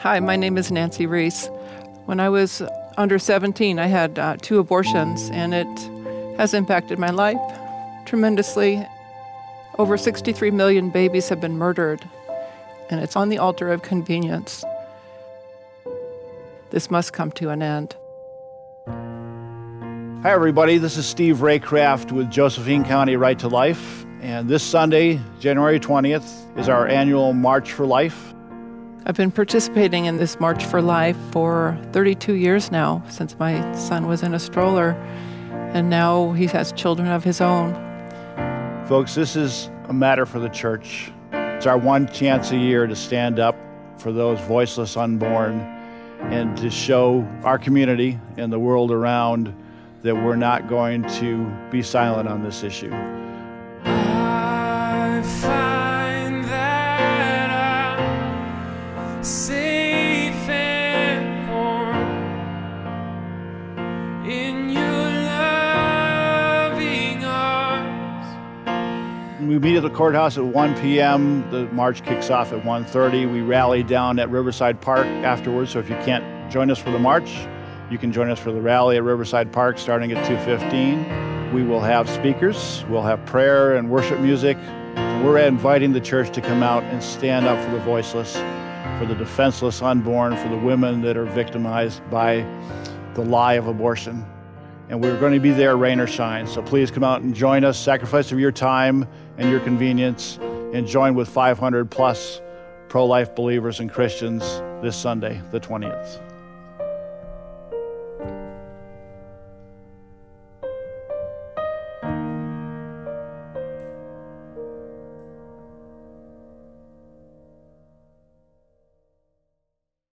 Hi, my name is Nancy Reese. When I was under 17, I had 2 abortions, and it has impacted my life tremendously. Over 63 million babies have been murdered, and it's on the altar of convenience. This must come to an end. Hi, everybody. This is Steve Raycraft with Josephine County Right to Life. And this Sunday, January 20th, is our annual March for Life. I've been participating in this March for Life for 32 years now, since my son was in a stroller, and now he has children of his own. Folks, this is a matter for the church. It's our one chance a year to stand up for those voiceless unborn and to show our community and the world around that we're not going to be silent on this issue. I find that I'm safe and warm in your loving arms. We meet at the courthouse at 1 p.m. The march kicks off at 1:30. We rally down at Riverside Park afterwards, so if you can't join us for the march, you can join us for the rally at Riverside Park starting at 2:15. We will have speakers, we'll have prayer and worship music. We're inviting the church to come out and stand up for the voiceless, for the defenseless unborn, for the women that are victimized by the lie of abortion. And we're going to be there rain or shine, so please come out and join us. Sacrifice of your time and your convenience, and join with 500+ pro-life believers and Christians this Sunday, the 20th.